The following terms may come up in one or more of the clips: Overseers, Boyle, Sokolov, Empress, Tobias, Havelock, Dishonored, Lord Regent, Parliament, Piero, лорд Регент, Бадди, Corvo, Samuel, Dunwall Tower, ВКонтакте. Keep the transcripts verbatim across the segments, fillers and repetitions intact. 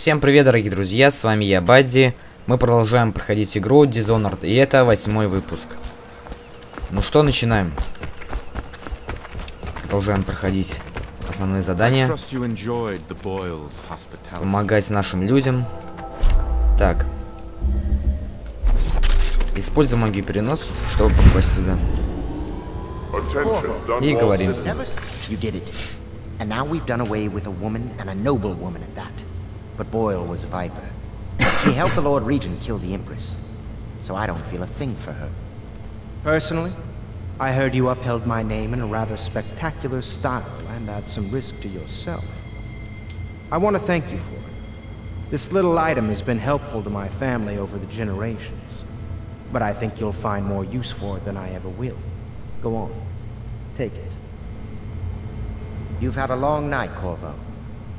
Всем привет, дорогие друзья, с вами я, Бадди. Мы продолжаем проходить игру Dishonored, и это восьмой выпуск. Ну что, начинаем. Продолжаем проходить основные задания. Помогать нашим людям. Так. Используй магию перенос, чтобы попасть сюда. И говорим. And now we've done away with a woman, and a noble woman at that. But Boyle was a viper. She helped the Lord Regent kill the Empress. So I don't feel a thing for her. Personally, I heard you upheld my name in a rather spectacular style and at some risk to yourself. I want to thank you for it. This little item has been helpful to my family over the generations. But I think you'll find more use for it than I ever will. Go on. Take it. You've had a long night, Corvo,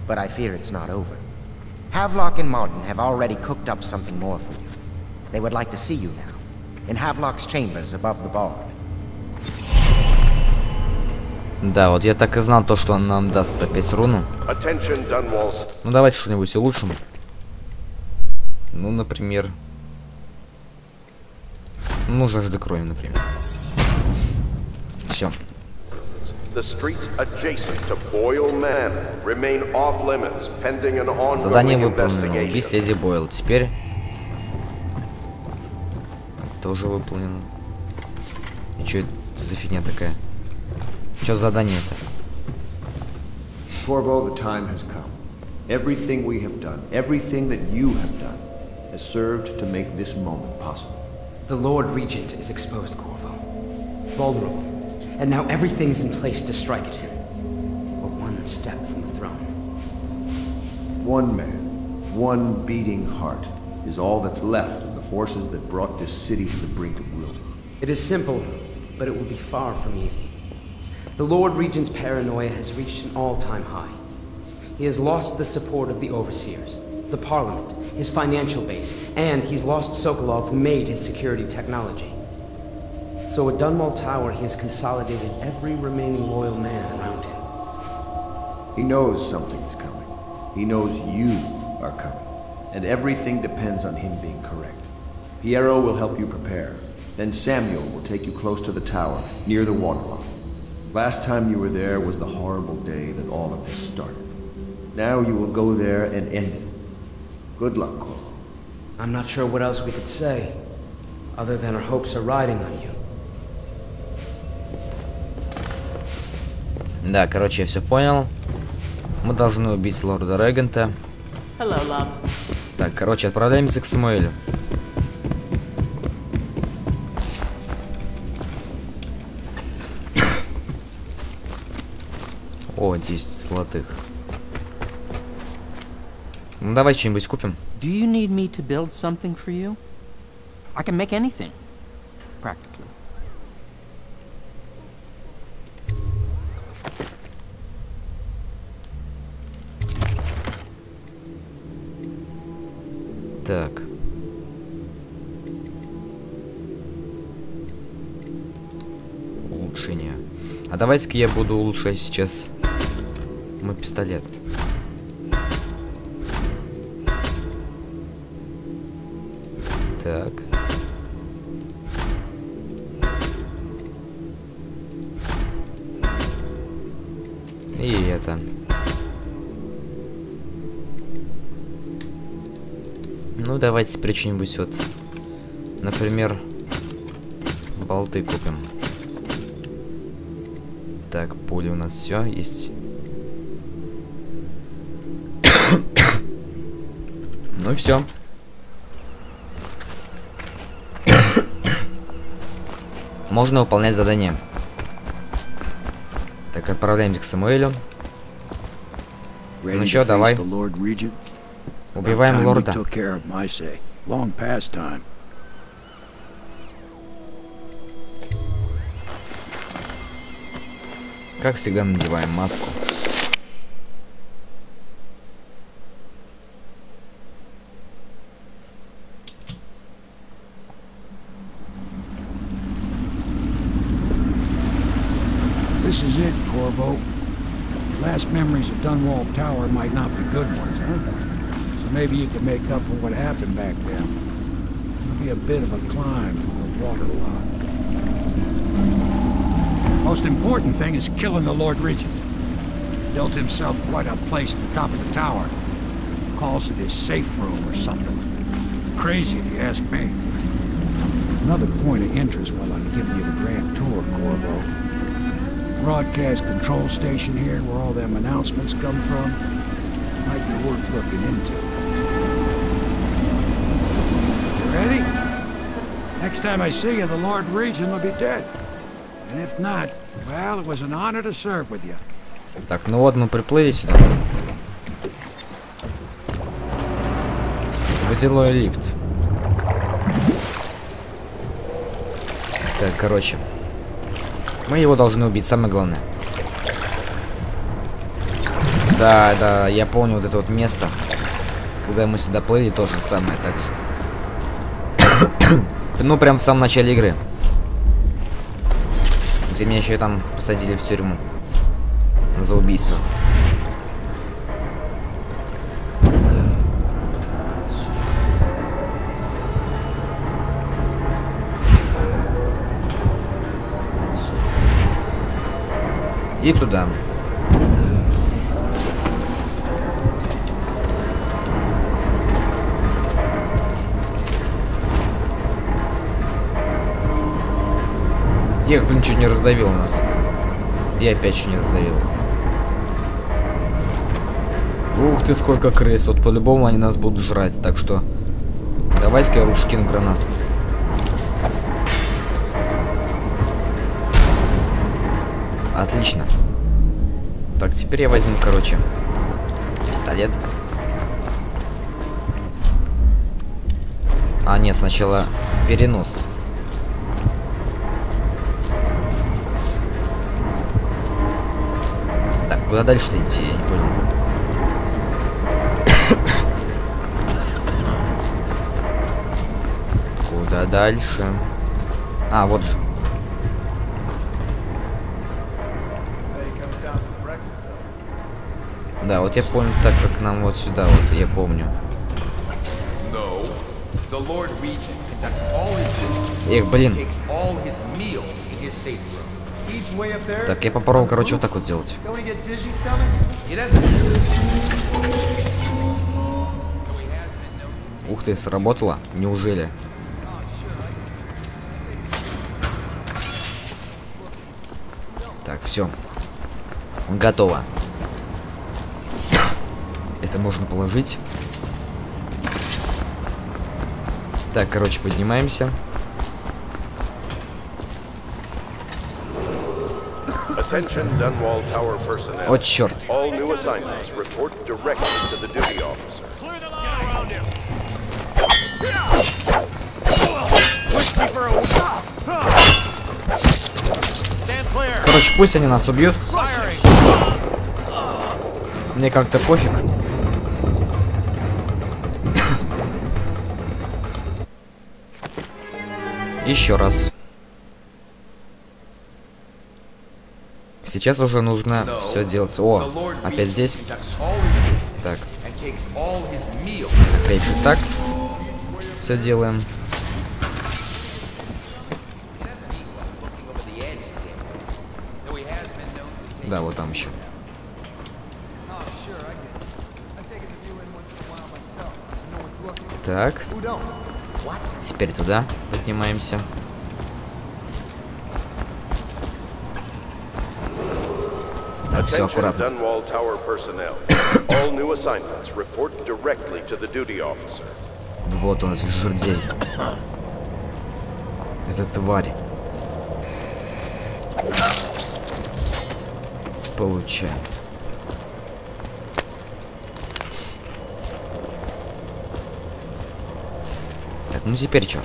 but I fear it's not over. Havelock and Martin have already cooked up something more for you. They would like to see you now, in Havelock's chambers above the bar. Да, вот я так и знал то, что он нам даст опять руну. Ну давайте что-нибудь улучшим. Ну, например... Ну, жажда крови, например. Все. Задание выполнено. Убийство леди Бойл. Теперь тоже выполнено. И что это за фигня такая? Что задание-то? Corvo, the time has come. Everything we have done, everything that you have done, has served to make this moment possible. The Lord Regent is exposed, Corvo. Vulnerable. And now everything's in place to strike at him. We're one step from the throne. One man, one beating heart, is all that's left of the forces that brought this city to the brink of ruin. It is simple, but it will be far from easy. The Lord Regent's paranoia has reached an all-time high. He has lost the support of the Overseers, the Parliament, his financial base, and he's lost Sokolov, who made his security technology. So at Dunwall Tower, he has consolidated every remaining loyal man around him. He knows something's coming. He knows you are coming. And everything depends on him being correct. Piero will help you prepare. Then Samuel will take you close to the tower, near the waterline. Last time you were there was the horrible day that all of this started. Now you will go there and end it. Good luck, Corvo. I'm not sure what else we could say, other than our hopes are riding on you. Да, короче, я все понял. Мы должны убить лорда Регента. Hello, так, короче, отправляемся к Самуэлю. О, десять золотых. Ну, давай что-нибудь купим. Так. Улучшение. А давайте-ка я буду улучшать сейчас мой пистолет. Так. И это. Ну, давайте теперь что-нибудь вот, например, болты купим. Так, пули у нас все есть. Ну и все. Можно выполнять задание. Так, отправляемся к Самуэлю. Ну что, давай. Убиваем лорда. Как всегда, надеваем маску. This is it, Corvo. Last memories of Dunwall Tower might not be good ones, huh? Maybe you can make up for what happened back then. It'll be a bit of a climb from the water lot. Most important thing is killing the Lord Regent. He built himself quite a place at the top of the tower. Calls it his safe room or something. Crazy if you ask me. Another point of interest while I'm giving you the grand tour, Corvo. Broadcast control station here where all them announcements come from might be worth looking into. You ready? Next time I see you, the Lord Regent will be dead. And if not, well, it was an honor to serve with you. Так, ну вот мы приплыли сюда. Возилой лифт. Так, короче, мы его должны убить, самое главное. Да, да, я помню вот это вот место, когда мы сюда плыли, тоже самое так же. Ну, прям в самом начале игры. Где меня еще там посадили в тюрьму. За убийство. И туда. Я, блин, чуть не раздавил нас. И опять чуть не раздавил. Ух ты, сколько крыс. Вот по-любому они нас будут жрать. Так что давай-ка я лучше кину гранату. Отлично. Так, теперь я возьму, короче, пистолет. А, нет, сначала перенос. Так, куда дальше-то идти, я не понял. Куда дальше? А, вот же. Да, вот я помню, так как нам вот сюда, вот я помню. Эх, блин. Так, я попробую, короче, вот так вот сделать. Ух ты, сработало? Неужели? Так, все. Готово. Это можно положить. Так, короче, поднимаемся. О, черт. Короче, пусть они нас убьют. Мне как-то пофиг. Еще раз. Сейчас уже нужно все делать. О, опять здесь. Так. Опять же так. Все делаем. Да, вот там еще. Так. Теперь туда поднимаемся. Так, все аккуратно. Вот у нас жердей. Это тварь. Получаем. Ну теперь что?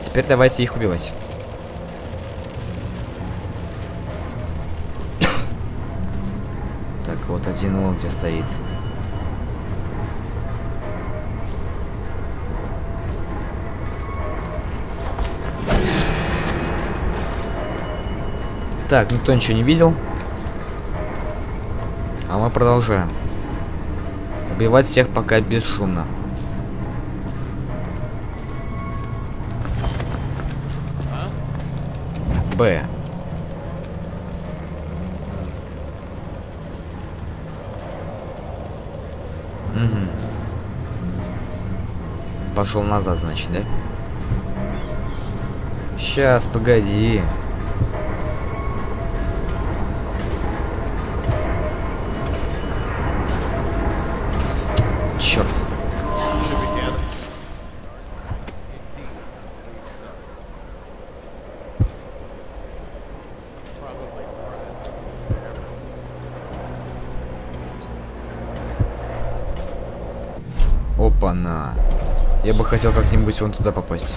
Теперь давайте их убивать. Так, вот один он где стоит. Так, никто ничего не видел. А мы продолжаем. Убивать всех пока бесшумно. Б. Угу. Пошел назад, значит, да? Сейчас, погоди. Черт. Опа-на. Я бы хотел как-нибудь вон туда попасть.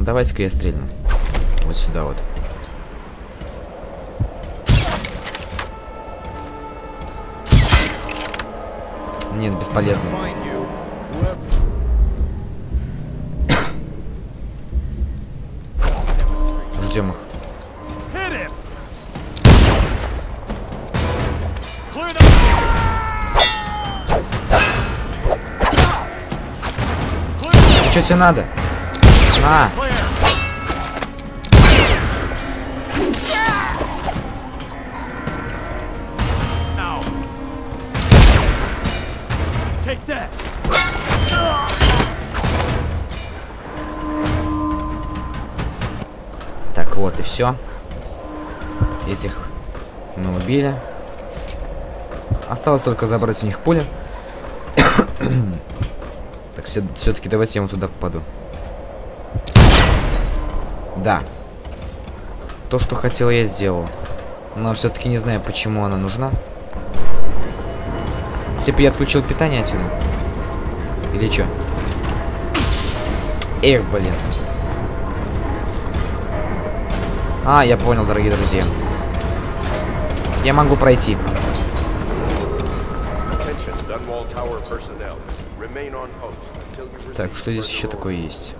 Давайте-ка я стрельну. Вот сюда вот. Нет, бесполезно. Ждем их. Что тебе надо? На! Так, вот и все. Этих мы убили. Осталось только забрать у них пули. Так, все-таки давайте я ему туда попаду. Да. То, что хотел, я сделал. Но все-таки не знаю, почему она нужна. Типа я отключил питание отсюда. Или что? Эх, блин. А, я понял, дорогие друзья. Я могу пройти. Так, что здесь еще такое есть?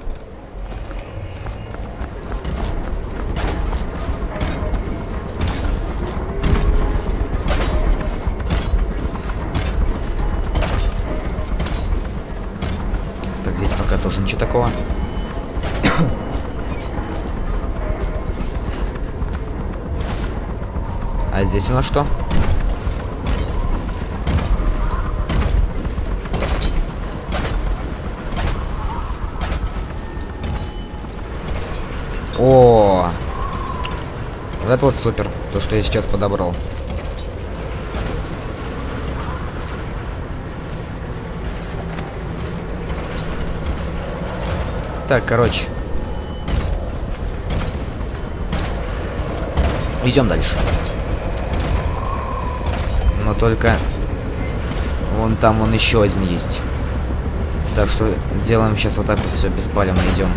Тоже ничего такого. А здесь у нас что? О, вот это вот супер, то, что я сейчас подобрал. Так, короче. Идем дальше. Но только... Вон там, вон еще один есть. Так что делаем сейчас вот так вот все, беспалевно идем.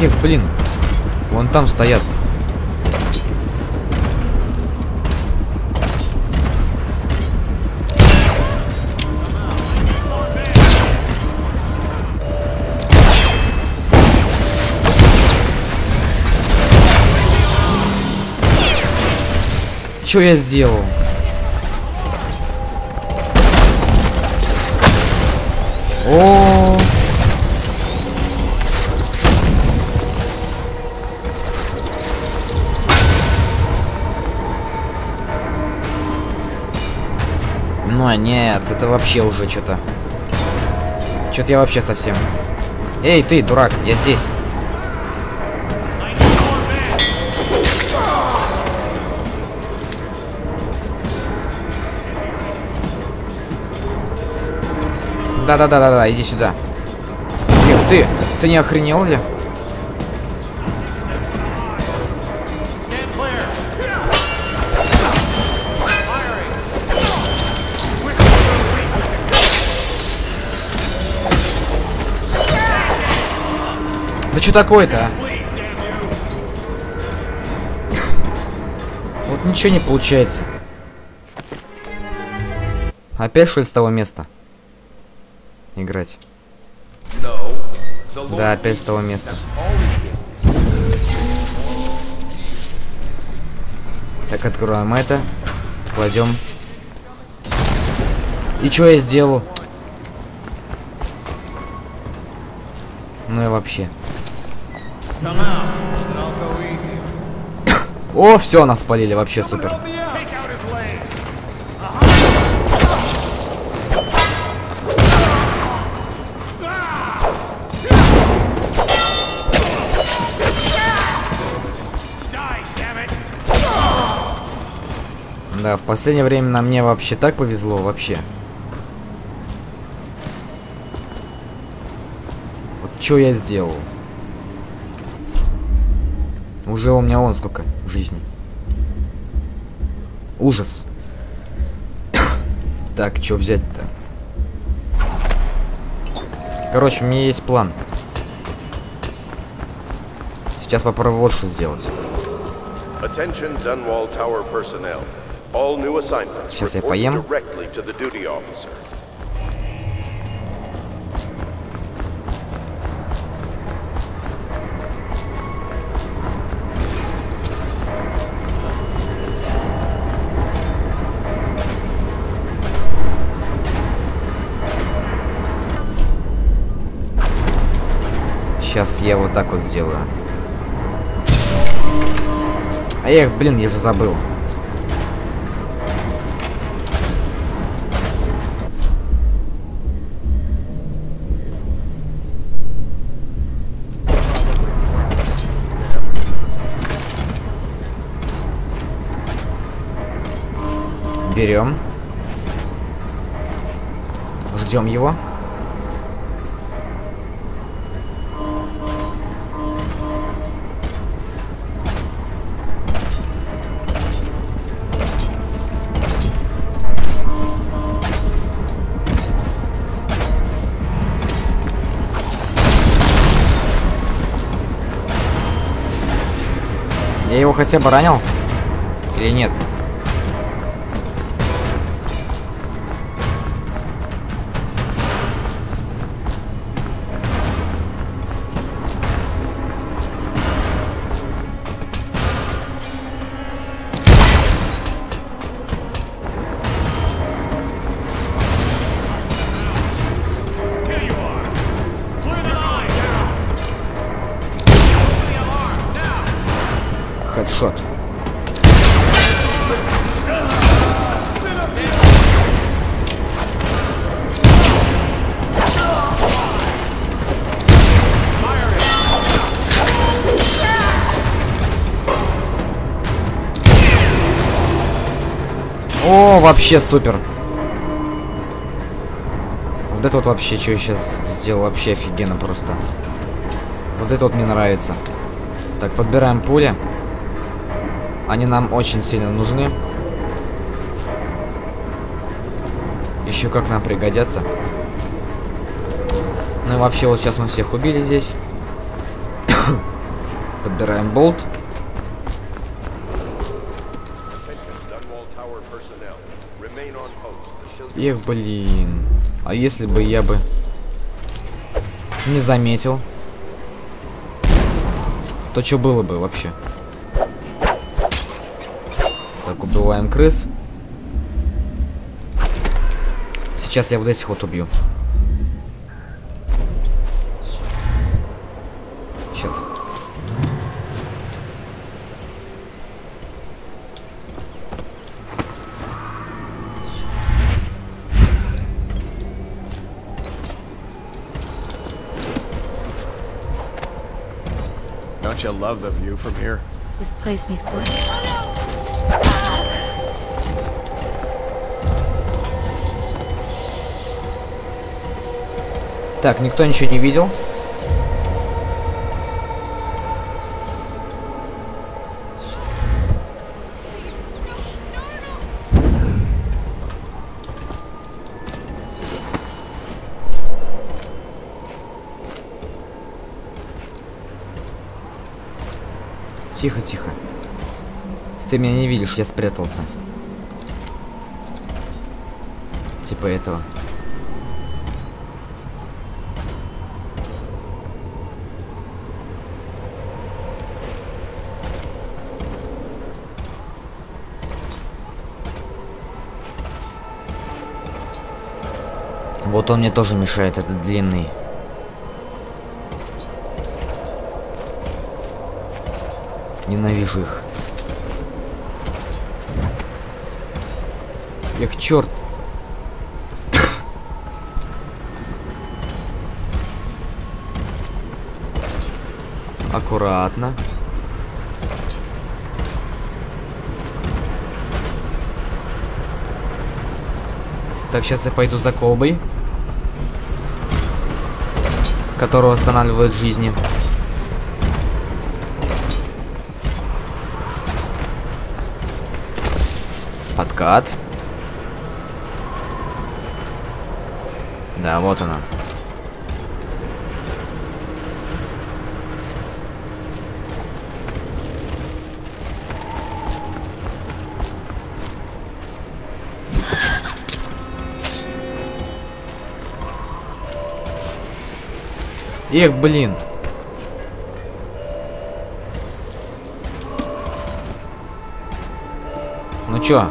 Эх, блин. Вон там стоят. Что я сделал? О, ну нет, это вообще уже что-то. Что-то я вообще совсем. Эй, ты, дурак, я здесь. Да-да-да-да-да, иди сюда. Эх, ты, ты не охренел ли? Да что такое-то? Вот ничего не получается. Опять что ли с того места играть? Да, опять с того места. Так, откроем это. Кладем. И что я сделал? Ну и вообще. О, все, нас спалили, вообще супер. Да, в последнее время на мне вообще так повезло, вообще. Вот что я сделал? Уже у меня вон сколько жизни. Ужас. Так, что взять-то? Короче, у меня есть план. Сейчас попробую вот что сделать. Сейчас я поем. Сейчас я вот так вот сделаю. А я, блин, я же забыл. Берем. Ждем его. Я его хотя бы ранил? Или нет? Шот. О, вообще супер. Вот это вот вообще, что я сейчас сделал, вообще офигенно просто. Вот это вот мне нравится. Так, подбираем пули. Они нам очень сильно нужны. Еще как нам пригодятся. Ну и вообще, вот сейчас мы всех убили здесь. Подбираем болт. Эх, блин. А если бы я бы не заметил, то что было бы вообще? Так, убиваем крыс. Сейчас я вот этих вот убью. Сейчас. Don't you love the view from here? This place makes good. Так, никто ничего не видел. Тихо, тихо. Ты меня не видишь, я спрятался. Типа этого. Вот он мне тоже мешает, этот длинный. Ненавижу их. Эх, черт. Аккуратно. Так, сейчас я пойду за колбой, которую останавливают жизни. Подкат. Да, вот она. Эх, блин. Ну чё?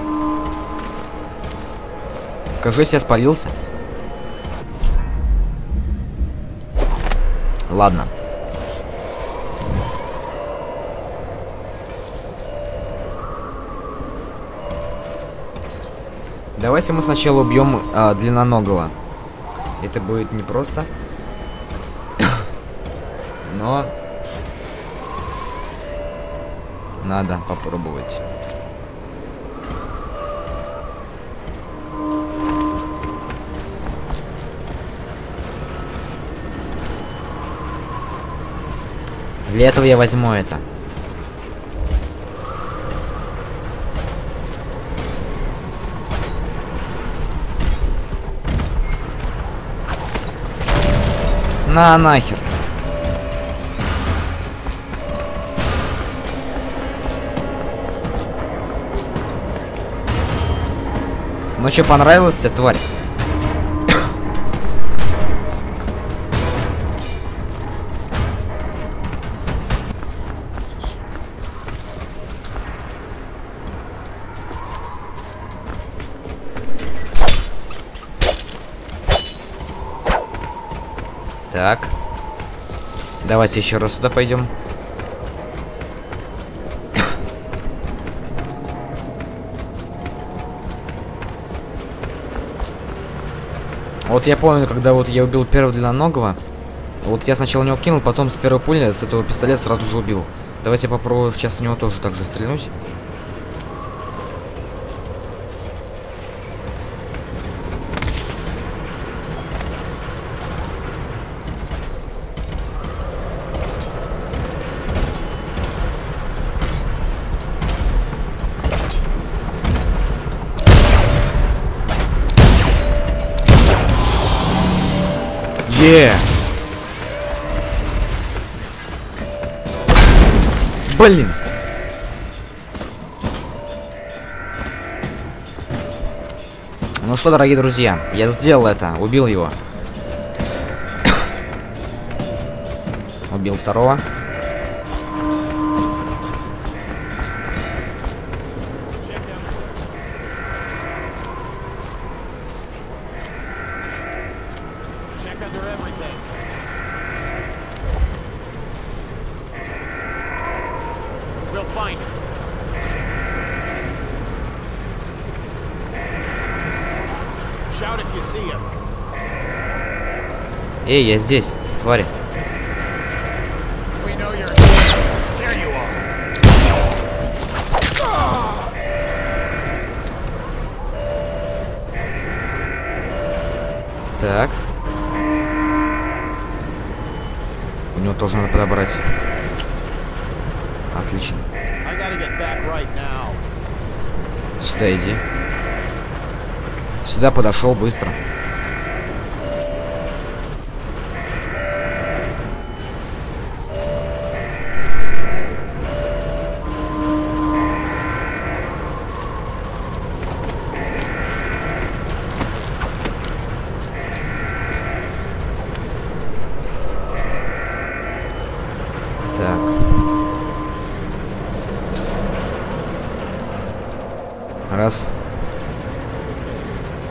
Кажись, я спалился. Ладно. Давайте мы сначала убьем э, длинноногого. Это будет непросто. Но надо попробовать. Для этого я возьму это. На нахер. Ну что, понравилась тебе, тварь? Так. Давайте еще раз сюда пойдем. Вот я помню, когда вот я убил первого длинноногого, вот я сначала него кинул, потом с первой пули, с этого пистолета сразу же убил. Давайте я попробую сейчас в него тоже так же стрельнуть. Yeah. Блин. Ну что, дорогие друзья, я сделал это, убил его. Убил второго. Эй, я здесь, тварь. Так. У него тоже надо подобрать. Отлично. Сюда иди. Сюда подошел быстро. Так. Раз.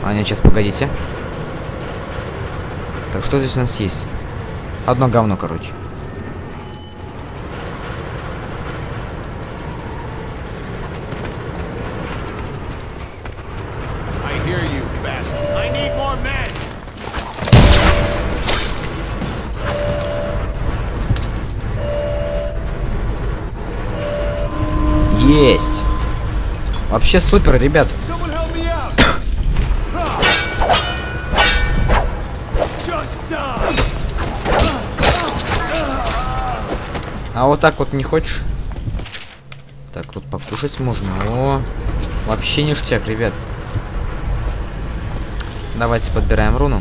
А, нет, сейчас, погодите. Так, что здесь у нас есть? Одно говно, короче. Есть. Вообще супер, ребят. А вот так вот не хочешь? Так, тут покушать можно. О, вообще ништяк, ребят. Давайте подбираем руну.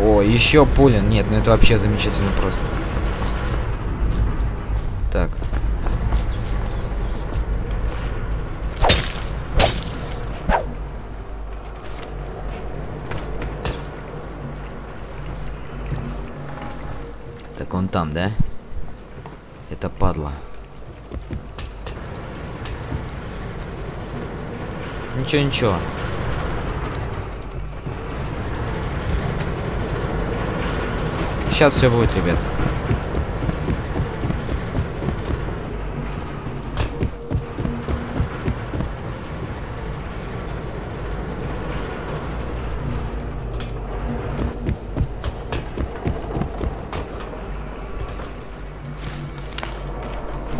О, еще пуля. Нет, ну это вообще замечательно просто. Так. Так, он там, да? Это падла. Ничего, ничего. Сейчас все будет, ребят.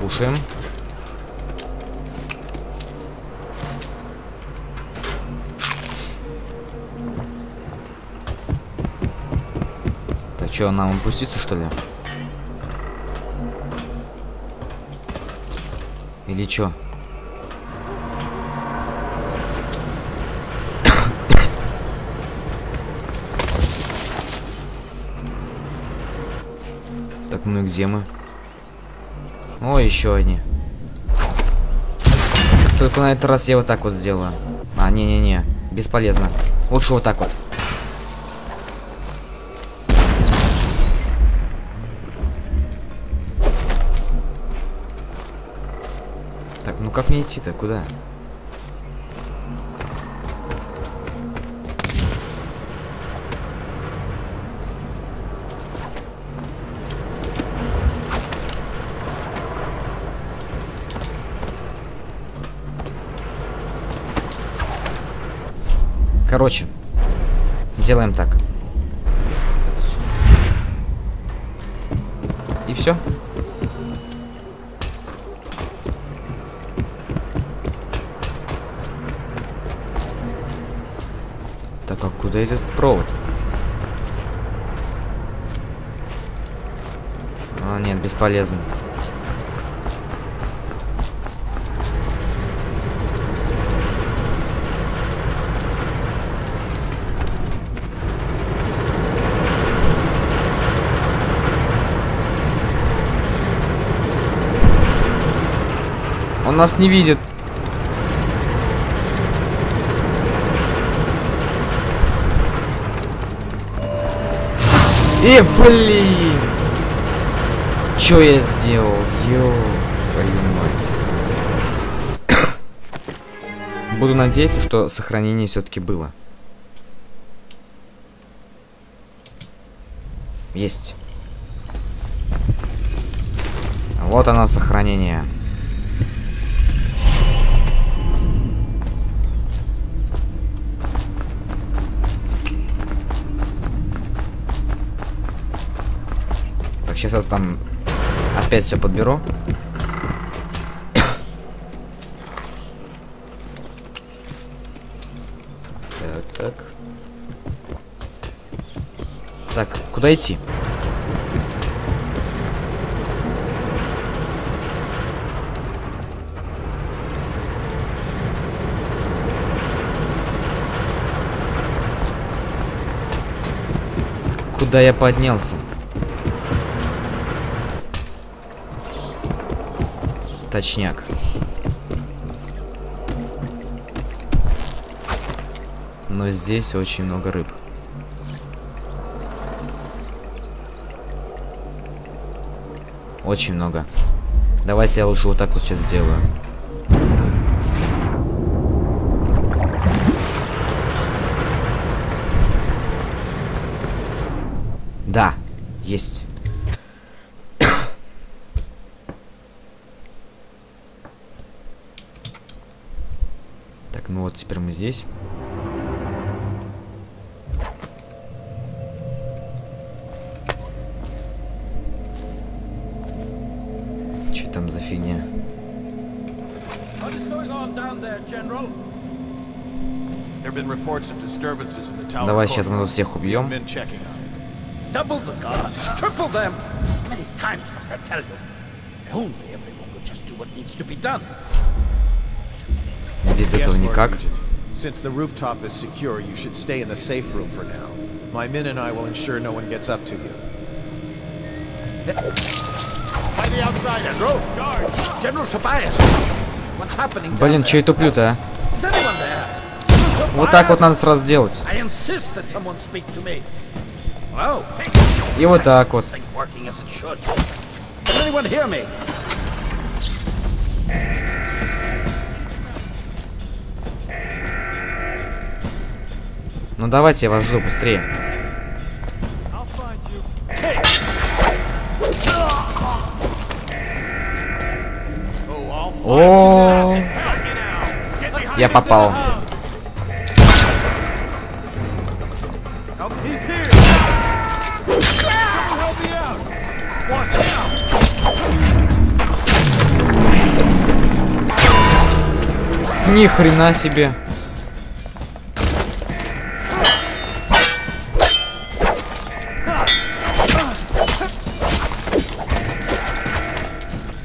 Кушаем. Что, нам упуститься, что ли? Или чё? Так, ну и где мы? О, еще одни. Только на этот раз я вот так вот сделаю. А, не-не-не, бесполезно. Лучше вот так вот. Как мне идти-то? Куда? Короче, делаем так. И все. Куда идет провод? А, нет, бесполезно. Он нас не видит. И, блин! Чё я сделал? Ё, твою мать. Буду надеяться, что сохранение все-таки было. Есть. Вот оно, сохранение. Сейчас я там опять все подберу. Так, так. Так, куда идти? Куда я поднялся? Точняк. Но здесь очень много рыб. Очень много. Давайте я лучше вот так вот сейчас сделаю. Да, есть. Так, ну вот теперь мы здесь. Что там за фигня? Давай сейчас мы тут всех убьем. Double the guards, triple them. Many times must I tell you. Only everyone would just do what needs to be done. Без этого никак. Since the rooftop is secure, you should stay in the safe room for now. My men and I will ensure no one gets up to you. By the outside, road guard, General Tobias. What's happening? Блин, че я туплю-то? Вот так вот надо сразу сделать. И вот так вот. Ну давайте я вас жду быстрее. О, я попал. Ни хрена себе.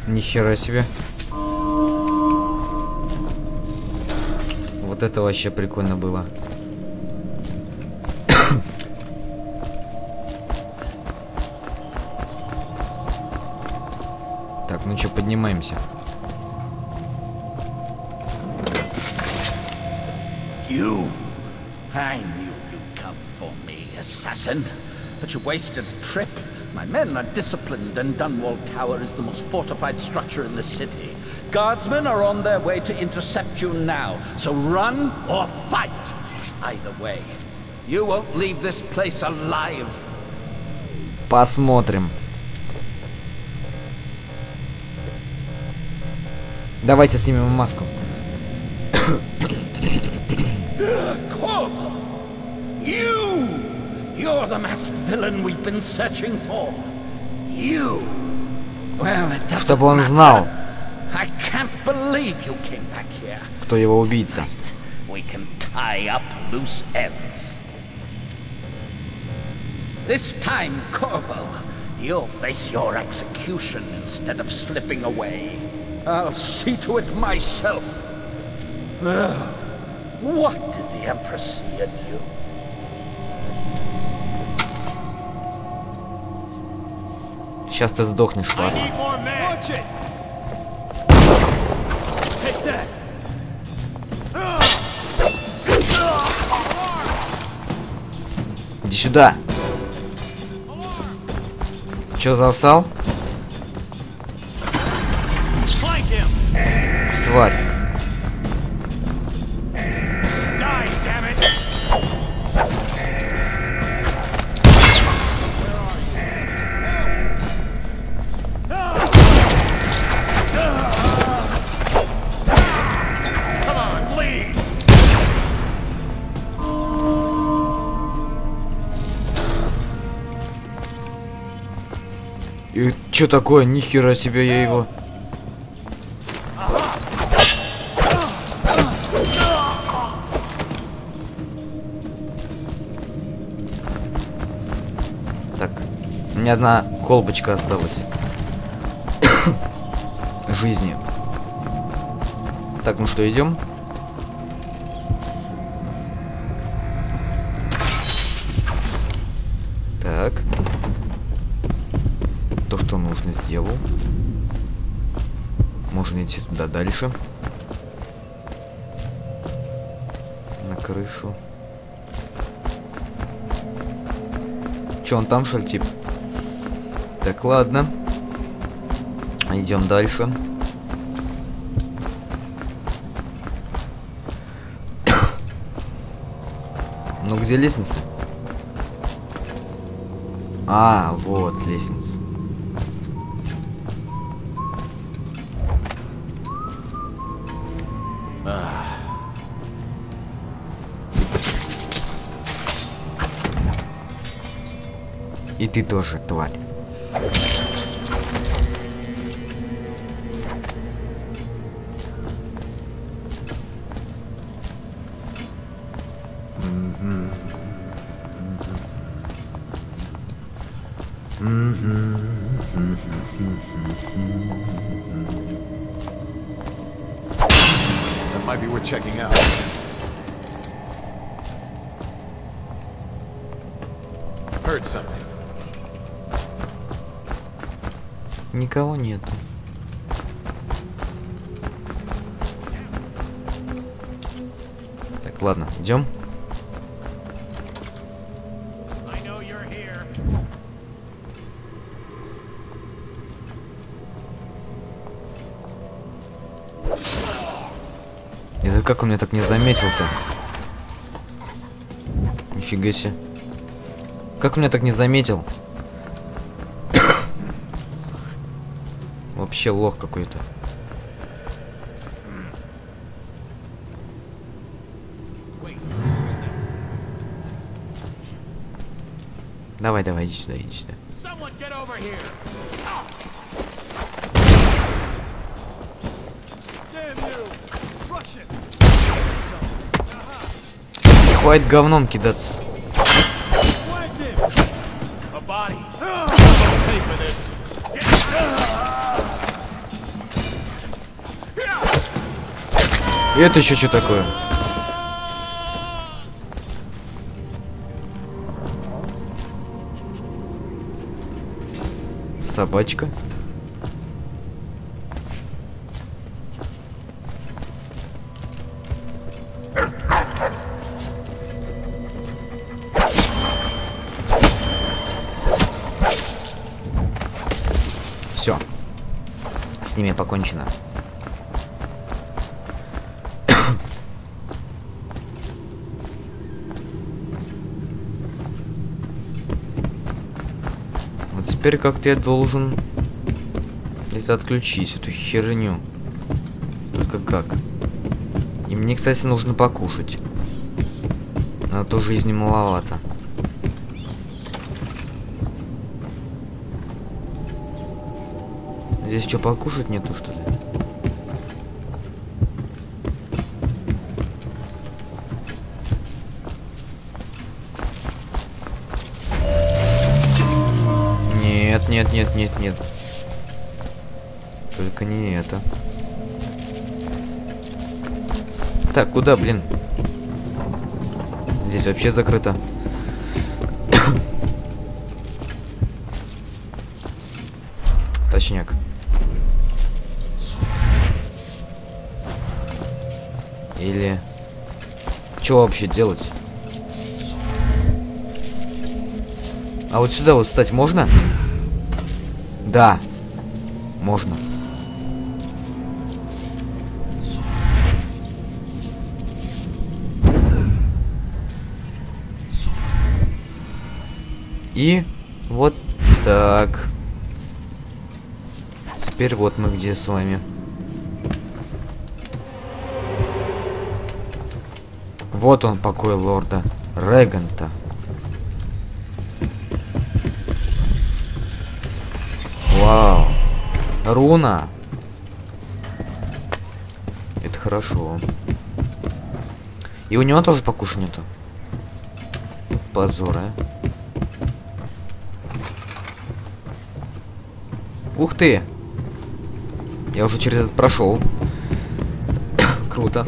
Ни хера себе. Вот это вообще прикольно было. Так, ну что, поднимаемся. You! I knew you'd come for me, assassin. But you wasted a trip. My men are disciplined, and Dunwall Tower is the most fortified structure in the city. Guardsmen are on their way to intercept you now, so run or fight! Either way, you won't leave this place alive. Посмотрим. Давайте снимем маску. Corvo! You! You're the masked villain we've been searching for. You! Well, it doesn't matter. I can't believe you came back here. Кто его убийца? We can tie up loose ends. This time, Corvo, you'll face your execution instead of slipping away. I'll see to it myself. Ugh. What did the Empress see in you? Сейчас ты сдохнешь, ладно. Иди сюда. Чё, засал? Тварь. Что такое? Нихера себе я его. Так, у меня одна колбочка осталась. Жизни. Так, ну что, идем? Так. То, что нужно, сделал. Можно идти туда дальше. На крышу. Че, он там шальтип? Так, ладно. Идем дальше. Ну где лестница? А, вот лестница. И ты тоже, тварь. Никого нет. Так, ладно, идем. Это как он меня так не заметил-то? Нифига себе. Как он меня так не заметил? Вообще лох какой-то. Давай, давай, иди сюда, иди сюда. Хватит говном кидаться. Это еще что такое? Собачка. Все. С ними покончено. Теперь как-то я должен это отключить, эту херню. Только как? И мне, кстати, нужно покушать. А то жизни маловато. Здесь что, покушать нету, что ли? Нет, нет, нет, нет. Только не это. Так, куда, блин? Здесь вообще закрыто. Точняк. Или... Чё вообще делать? А вот сюда вот встать можно? Да, можно. И вот так. Теперь вот мы где с вами. Вот он, покой лорда Регента. Вау. Руна. Это хорошо. И у него тоже покушнет-то. Позор, а. Ух ты! Я уже через этот прошел. Круто.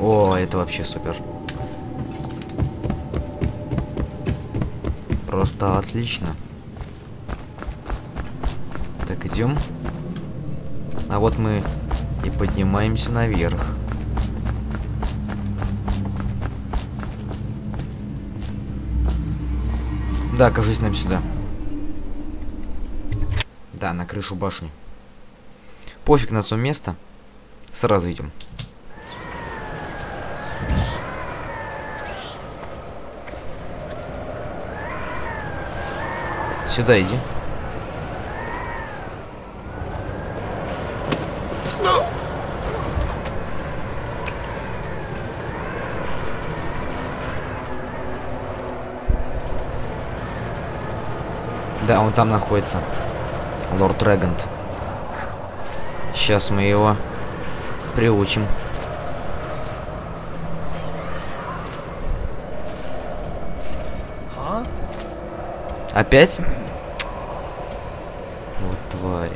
О, это вообще супер. Просто отлично. Так, идем. А вот мы и поднимаемся наверх. Да, кажись, нам сюда. Да, на крышу башни. Пофиг на то место. Сразу идем. Сюда иди. Да, он там находится. Лорд Регент. Сейчас мы его приучим. Опять? Вот твари.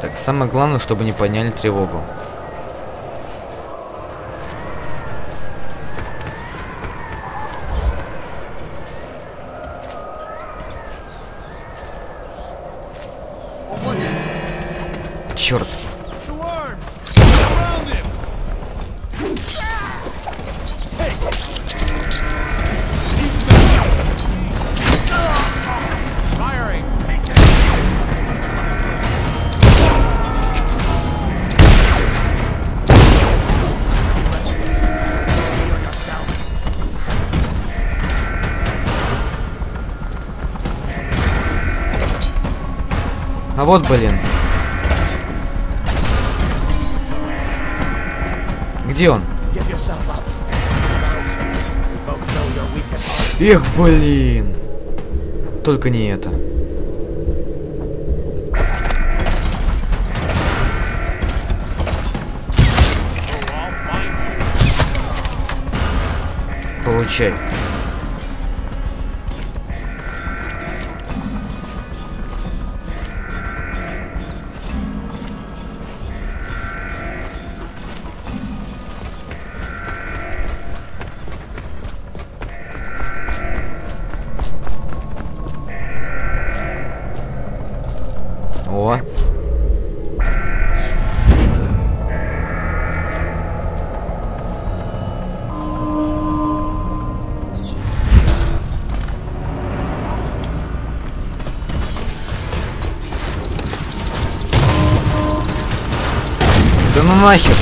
Так, самое главное, чтобы не подняли тревогу. Черт. А вот, блин. Где он? Эх, блин. Только не это. Получай. Нахер.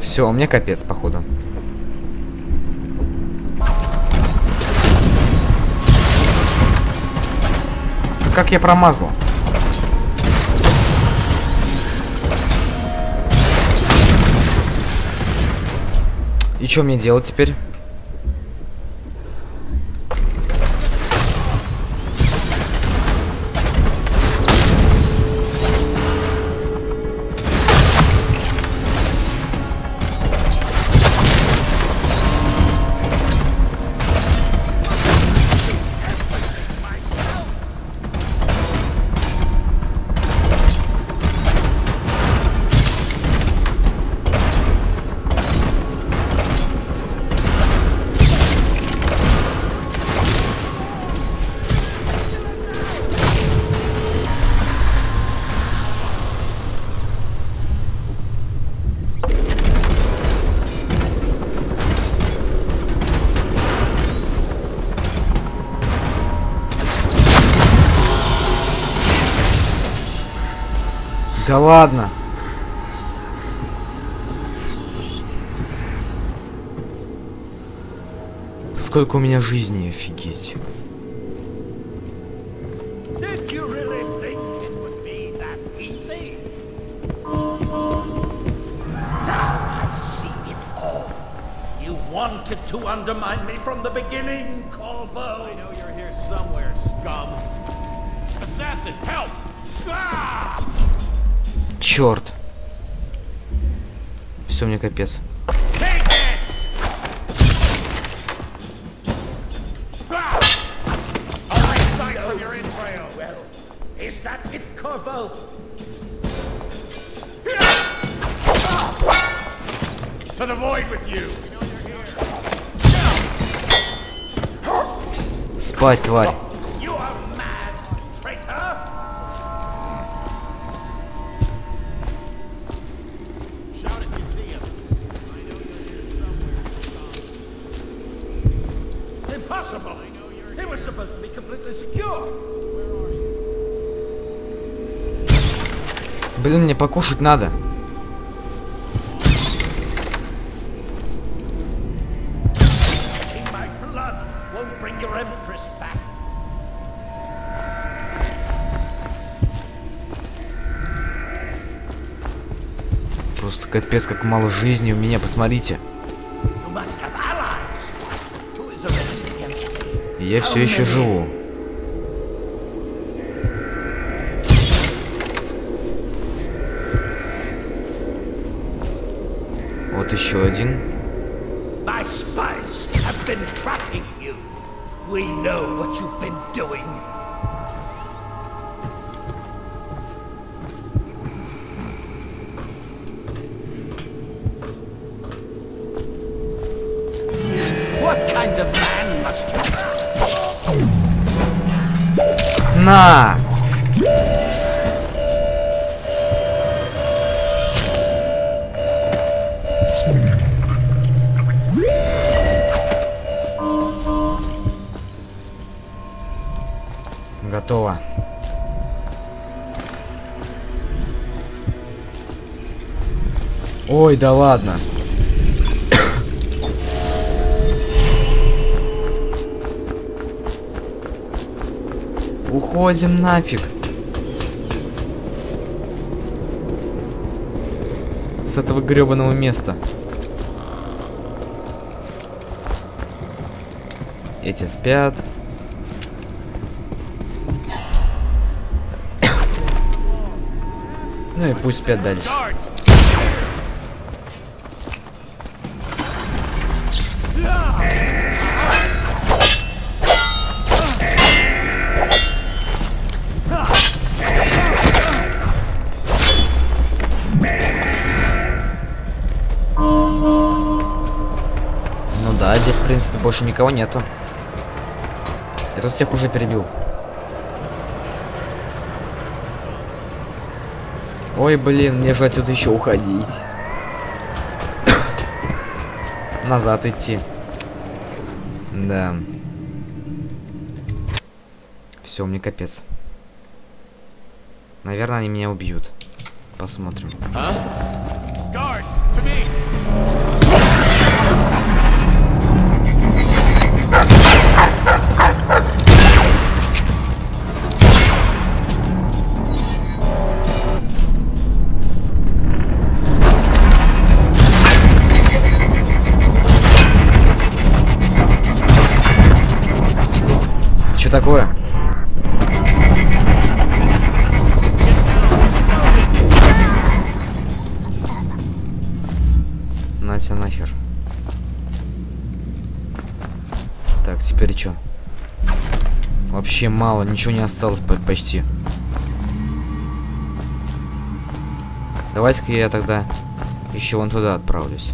Все, у меня капец, походу. Как я промазал? И что мне делать теперь? Да ладно. Сколько у меня жизни, офигеть. Черт. Все, мне капец. Corvo! To the void with you! Спать, тварь! Блин, мне покушать надо. Просто капец, как мало жизни у меня, посмотрите. И я все еще живу. Вот еще один. На! Готово. Ой, да ладно. Уходим нафиг. С этого гребаного места. Эти спят. Ну и пусть спят дальше. В принципе, больше никого нету. Я тут всех уже перебил. Ой, блин, мне же отсюда еще уходить. Назад идти. Да. Все, мне капец. Наверное, они меня убьют. Посмотрим. Что такое? Натя нахер. Так, теперь что? Вообще мало, ничего не осталось почти. Давайте-ка я тогда еще вон туда отправлюсь.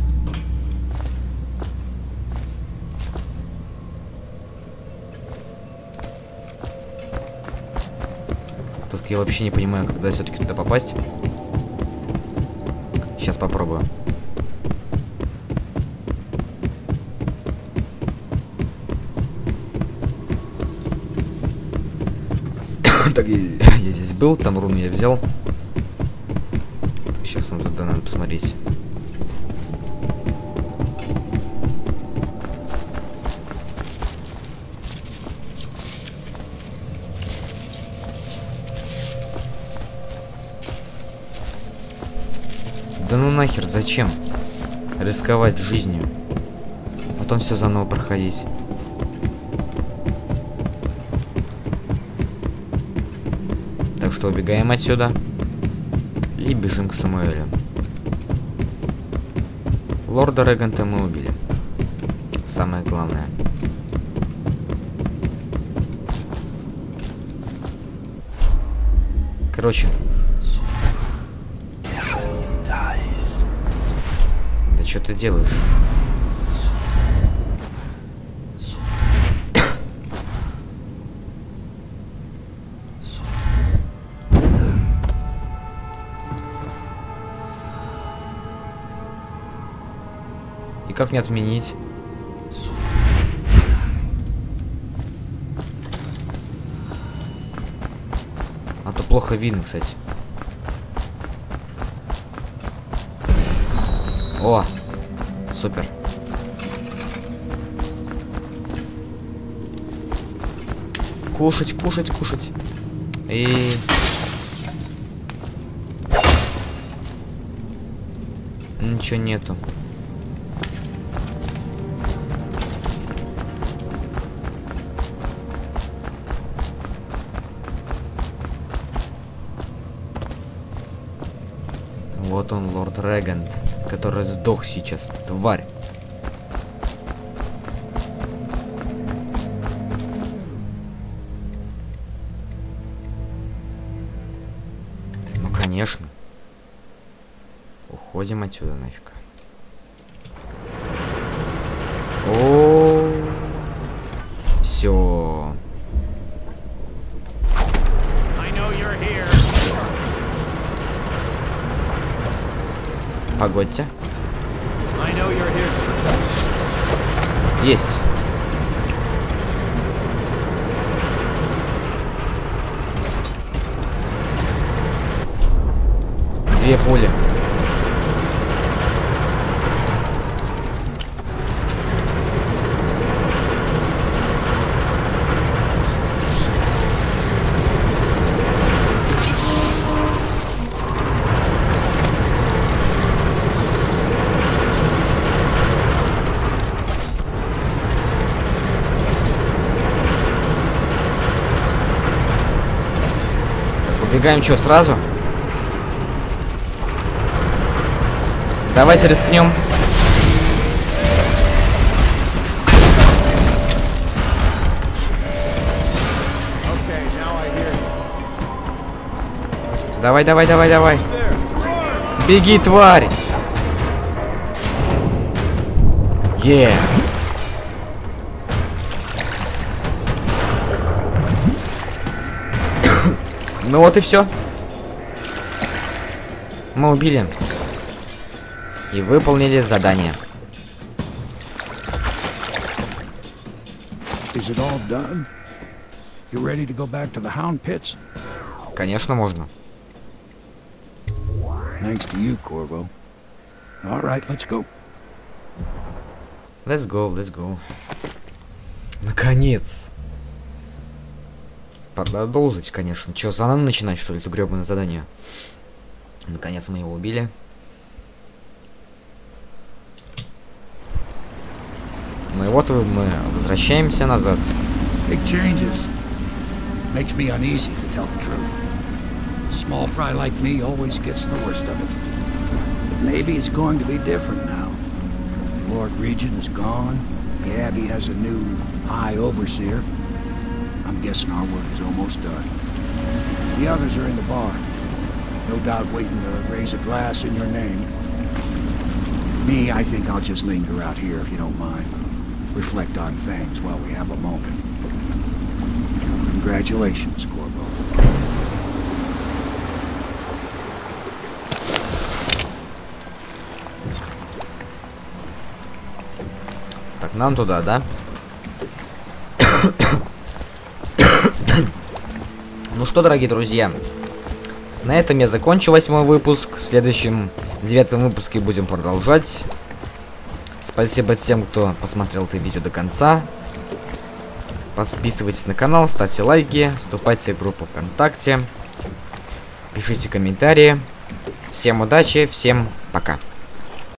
Я вообще не понимаю, когда все-таки туда попасть. Сейчас попробую. Так, я, я здесь был, там руны я взял. Так, сейчас нам туда надо посмотреть. Да ну нахер, зачем рисковать жизнью? Потом все заново проходить. Так что убегаем отсюда и бежим к Самуэлю. Лорда Регента мы убили. Самое главное. короче. Да что ты делаешь? И как мне отменить? А то плохо видно, кстати. О, супер. Кушать, кушать, кушать. И... ничего нету. Вот он, Лорд Регент, который сдох сейчас, тварь. Ну, конечно. Уходим отсюда нафиг. О, все. Погодьте. Есть. Две пули. Бегаем что, сразу? Давайте рискнем. Давай, давай, давай, давай. Беги, тварь! Е. Yeah. Ну вот и все. Мы убили. И выполнили задание. Конечно, можно. Thanks to you, Corvo. All right, let's go. Let's go, let's go. Наконец. Продолжить, конечно. Че, заново начинать, что ли, это гребаное задание? Наконец мы его убили. Ну и вот мы возвращаемся назад. I'm guessing our work is almost done. The others are in the bar, no doubt waiting to raise a glass in your name. Me, I think I'll just linger out here if you don't mind. Reflect on things while we have a moment. Congratulations, Corvo. Так, нам туда, да? Ну что, дорогие друзья, на этом я закончу восьмой выпуск. В следующем девятом выпуске будем продолжать. Спасибо тем, кто посмотрел это видео до конца. Подписывайтесь на канал, ставьте лайки, вступайте в группу ВКонтакте, пишите комментарии. Всем удачи, всем пока.